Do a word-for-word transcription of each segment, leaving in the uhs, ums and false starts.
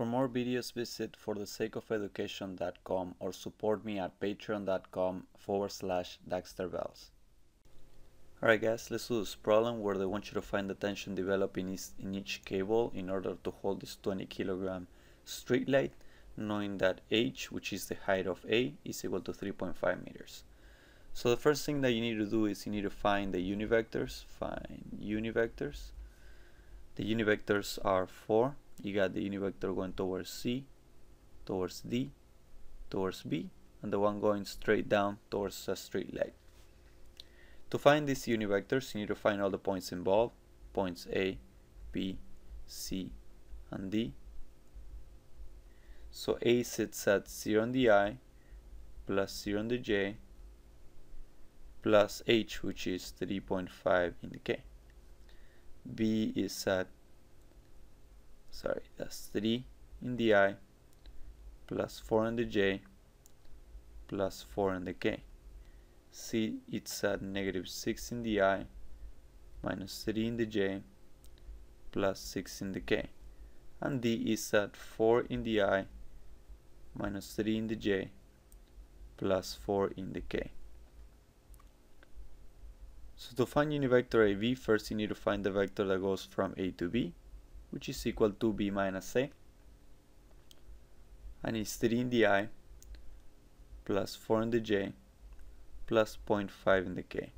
For more videos, visit for the sake of education dot com or support me at patreon.com forward slash DaxterBells. Alright guys, let's do this problem where they want you to find the tension developing in each cable in order to hold this twenty kilogram street light, knowing that H, which is the height of A, is equal to three point five meters. So the first thing that you need to do is you need to find the univectors. Find univectors. The univectors are four. You got the univector going towards C, towards D, towards B, and the one going straight down towards a straight light. To find these univectors, you need to find all the points involved, points A, B, C, and D. So A sits at zero on the I, plus zero on the J, plus H, which is three point five in the K. B is at Sorry, that's three in the I, plus four in the J, plus four in the K. C, it's at negative six in the I, minus three in the J, plus six in the K. And D is at four in the I, minus three in the J, plus four in the K. So to find univector A B, first you need to find the vector that goes from A to B, which is equal to B minus A, and it's three in the I, plus four in the J, plus zero point five in the K.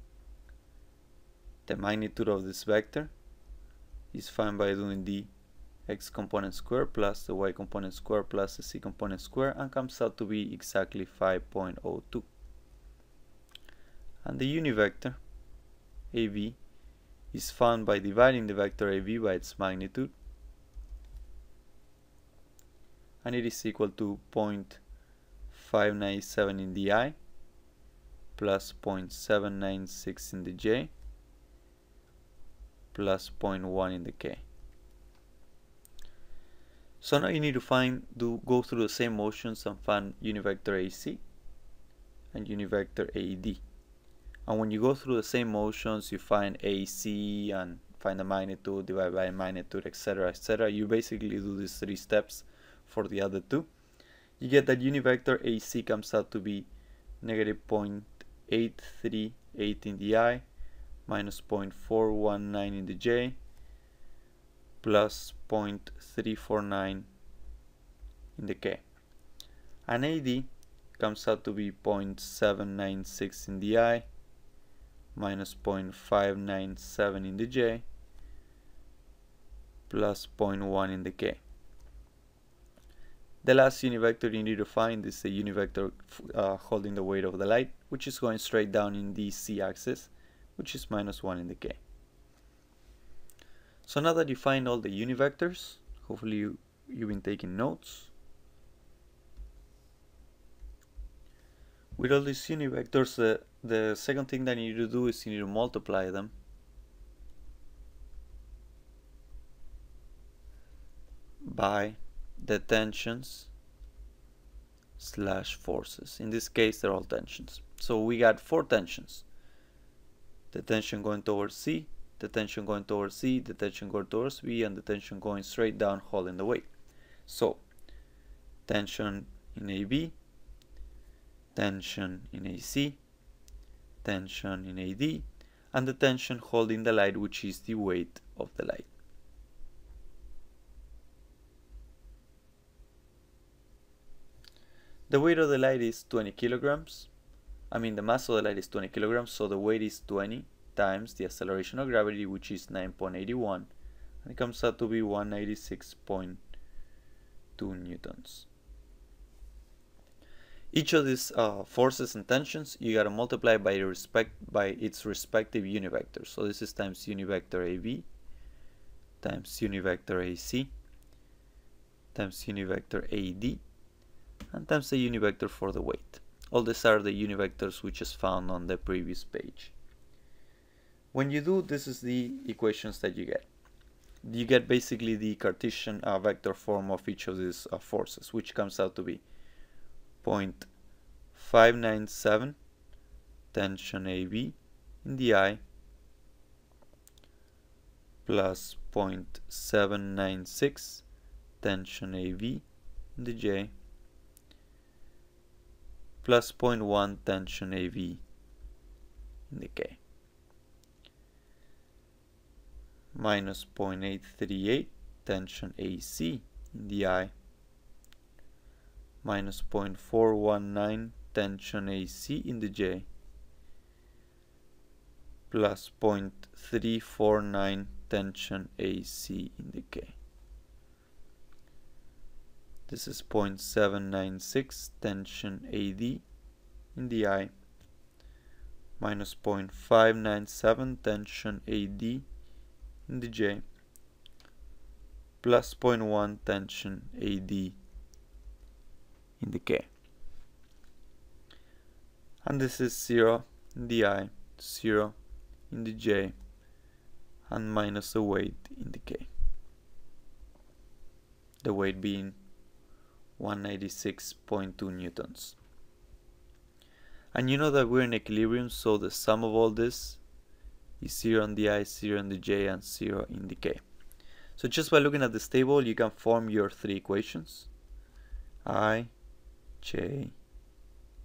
The magnitude of this vector is found by doing the x component square plus the y component square plus the c component square, and comes out to be exactly five point zero two. And the univector A B is found by dividing the vector A B by its magnitude, and it is equal to zero point five nine seven in the I, plus zero point seven nine six in the J, plus zero point one in the K. So now you need to find, do go through the same motions and find univector A C and univector A D. And when you go through the same motions, you find A C and find the magnitude, divide by magnitude, etc, et cetera. You basically do these three steps for the other two. You get that univector A C comes out to be negative zero point eight three eight in the I, minus zero point four one nine in the J, plus zero point three four nine in the K. And A D comes out to be zero point seven nine six in the I, minus zero point five nine seven in the J, plus zero point one in the K. The last univector you need to find is the univector uh, holding the weight of the light, which is going straight down in the C axis, which is minus one in the K. So now that you find all the univectors, hopefully you, you've been taking notes. With all these univectors, the, the second thing that you need to do is you need to multiply them. By the tensions slash forces. In this case, they're all tensions. So we got four tensions. The tension going towards C, the tension going towards C, the tension going towards B, and the tension going straight down holding the weight. So tension in A B, tension in A C, tension in A D, and the tension holding the light, which is the weight of the light. The weight of the light is twenty kilograms. I mean, the mass of the light is twenty kilograms, so the weight is twenty times the acceleration of gravity, which is nine point eight one, and it comes out to be one hundred eighty-six point two newtons. Each of these uh, forces and tensions, you gotta multiply by, respect, by its respective univectors. So this is times univector A B, times univector A C, times univector A D, and times the univector for the weight. All these are the univectors we just found on the previous page. When you do, this is the equations that you get. You get basically the Cartesian uh, vector form of each of these uh, forces, which comes out to be zero point five nine seven tension A B in the I, plus zero point seven nine six tension A V in the J plus zero point one tension A V in the K minus zero point eight three eight tension A C in the I minus zero point four one nine tension A C in the J plus zero point three four nine tension A C in the K. This is zero point seven nine six tension A D in the I minus zero point five nine seven tension A D in the J plus zero point one tension A D in the K. And this is zero in the I, zero in the J, and minus a weight in the K. The weight being one hundred eighty-six point two newtons. And you know that we're in equilibrium, so the sum of all this is zero in the I, zero in the J, and zero in the K. So just by looking at this table, you can form your three equations: I, J,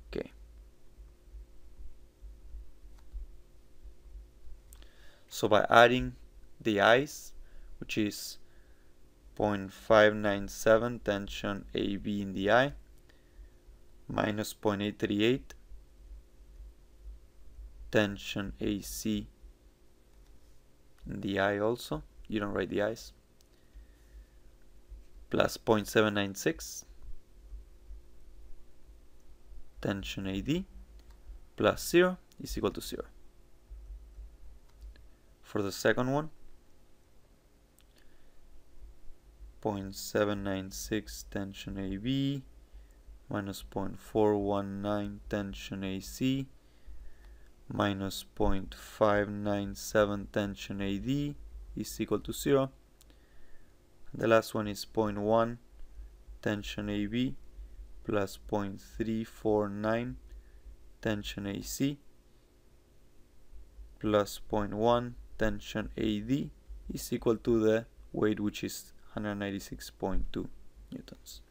K. So by adding the i's, which is zero point five nine seven tension A B in the I minus zero point eight three eight tension A C in the I also, you don't write the i's, plus zero point seven nine six tension A D plus zero is equal to zero. For the second one, zero point seven nine six tension A B minus zero point four one nine tension A C minus zero point five nine seven tension A D is equal to zero. The last one is zero point one tension A B plus zero point three four nine tension A C plus zero point one tension A D is equal to the weight, which is one hundred ninety-six point two newtons.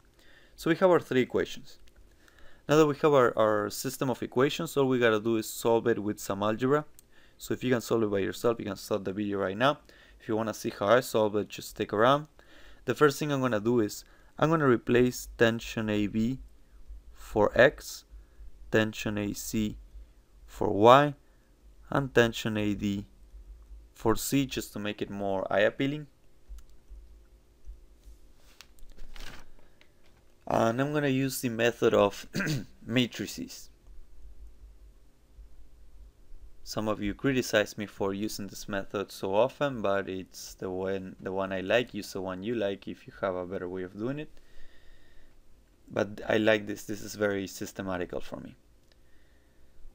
So we have our three equations. Now that we have our, our system of equations, all we gotta do is solve it with some algebra. So if you can solve it by yourself, you can start the video right now. If you wanna see how I solve it, just stick around. The first thing I'm gonna do is I'm gonna replace tension A B for X, tension A C for Y, and tension A D for C, just to make it more eye appealing. And I'm going to use the method of matrices. Some of you criticize me for using this method so often, but it's the one, the one I like. Use the one you like if you have a better way of doing it. But I like this. This is very systematical for me.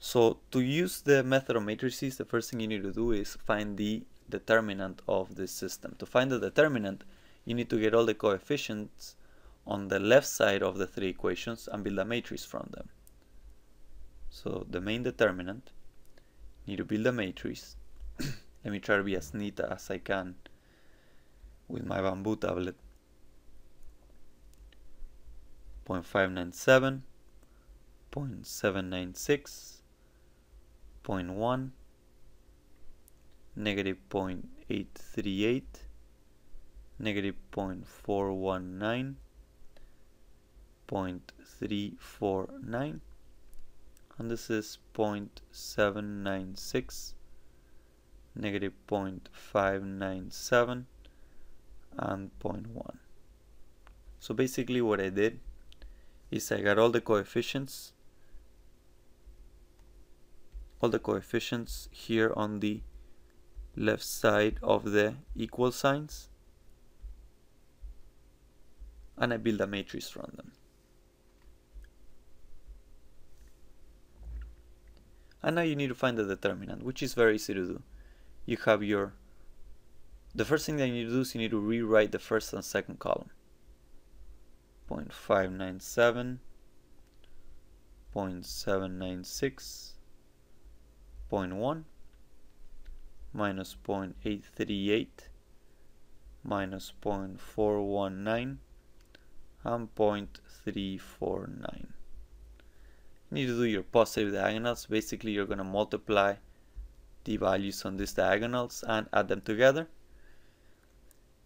So to use the method of matrices, the first thing you need to do is find the determinant of this system. To find the determinant, you need to get all the coefficients on the left side of the three equations and build a matrix from them. So the main determinant, need to build a matrix. Let me try to be as neat as I can with my bamboo tablet. zero point five nine seven, zero point seven nine six, zero point one, negative zero point eight three eight, negative zero point four one nine, zero point three four nine, and this is zero point seven nine six, negative zero point five nine seven, and zero point one. So basically what I did is I got all the coefficients, all the coefficients here on the left side of the equal signs, and I build a matrix from them. And now you need to find the determinant, which is very easy to do. You have your, the first thing that you need to do is you need to rewrite the first and second column. zero point five nine seven, zero point seven nine six, zero point one, minus zero point eight three eight, minus zero point four one nine, and zero point three four nine. You need to do your positive diagonals. Basically, you're going to multiply the values on these diagonals and add them together,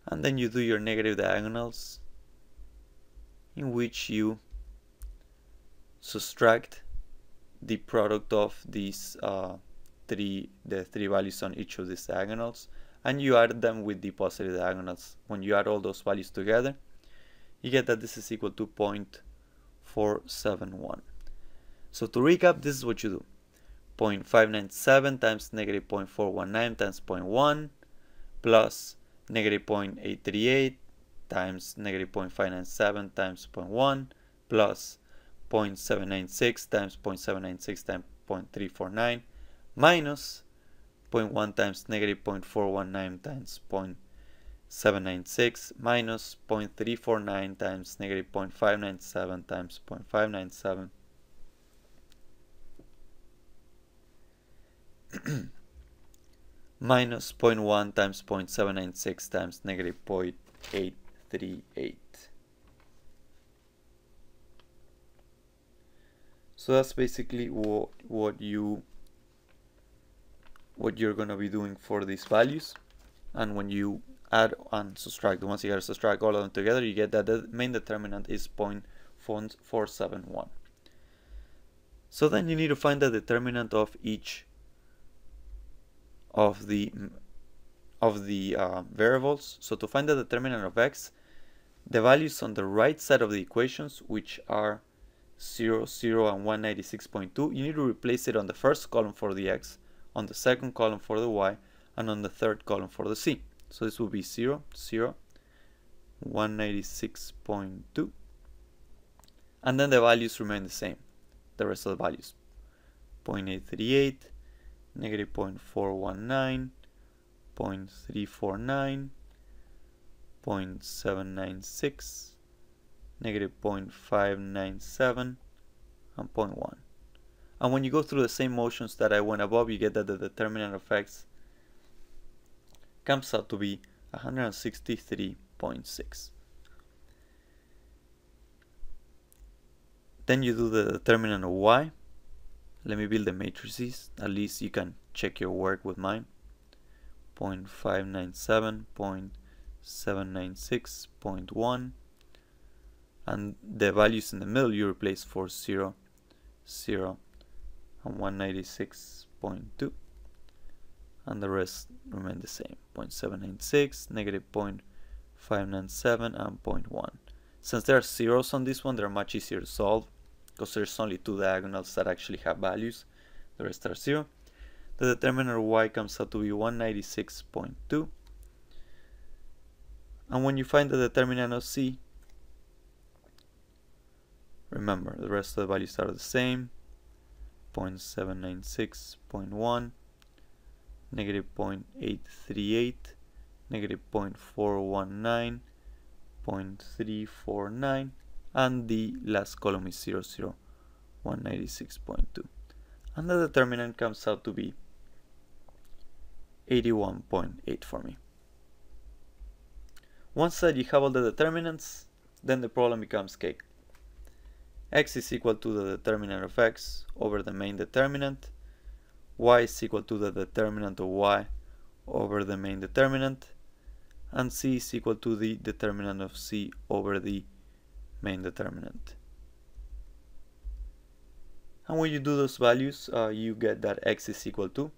and then you do your negative diagonals, in which you subtract the product of these uh, three the three values on each of these diagonals, and you add them with the positive diagonals. When you add all those values together, you get that this is equal to zero point four seven one. So to recap, this is what you do: zero point five nine seven times negative zero point four one nine times zero point one plus negative zero point eight three eight times negative zero point five nine seven times zero point one plus zero point seven nine six times zero point seven nine six times zero point three four nine minus zero point one times negative zero point four one nine times zero point seven nine six minus zero point three four nine times negative zero point five nine seven times zero point five nine seven. Minus zero point one times zero point seven nine six times negative zero point eight three eight. So that's basically what, what you what you're gonna be doing for these values. And when you add and subtract, once you gotta subtract all of them together, you get that the main determinant is zero point four seven one. So then you need to find the determinant of each of the of the uh, variables. So to find the determinant of x, the values on the right side of the equations, which are zero, zero and one ninety-six point two, you need to replace it on the first column for the x, on the second column for the y, and on the third column for the z. So this will be zero, zero, one ninety-six point two, and then the values remain the same, the rest of the values: zero point eight three eight, negative zero point four one nine, zero point three four nine, zero point seven nine six, negative zero point five nine seven, and zero point one. And when you go through the same motions that I went above, you get that the determinant of x comes out to be one sixty-three point six. Then you do the determinant of y. Let me build the matrices, at least you can check your work with mine. zero point five nine seven, zero point seven nine six, zero point one, and the values in the middle you replace for zero, zero, and one ninety-six point two, and the rest remain the same: zero point seven nine six, negative zero point five nine seven, and zero point one. Since there are zeros on this one, they're much easier to solve, because there's only two diagonals that actually have values, the rest are zero. The determinant of y comes out to be one ninety-six point two. And when you find the determinant of z, remember the rest of the values are the same: zero point seven nine six, zero point one, negative zero point eight three eight, negative zero point four one nine, zero point three four nine, and the last column is zero, zero, one ninety-six point two. And the determinant comes out to be eighty-one point eight for me. Once that you have all the determinants, then the problem becomes cake. X is equal to the determinant of x over the main determinant. Y is equal to the determinant of y over the main determinant. And z is equal to the determinant of z over the main determinant. And when you do those values, uh, you get that x is equal to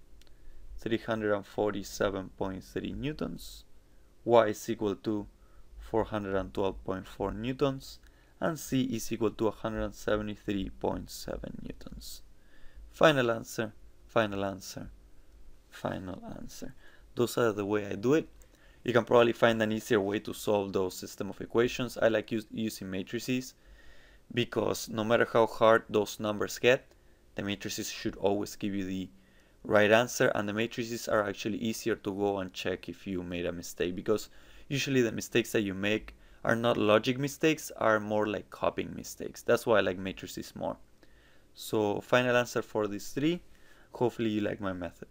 three hundred forty-seven point three newtons, y is equal to four hundred twelve point four newtons, and z is equal to one seventy-three point seven newtons. Final answer, final answer, final answer. Those are the way I do it. You can probably find an easier way to solve those system of equations. I like use, using matrices, because no matter how hard those numbers get, the matrices should always give you the right answer, and the matrices are actually easier to go and check if you made a mistake, because usually the mistakes that you make are not logic mistakes, are more like copying mistakes. That's why I like matrices more. So final answer for these three. Hopefully you like my method.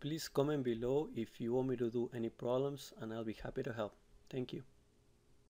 Please comment below if you want me to do any problems, and I'll be happy to help. Thank you.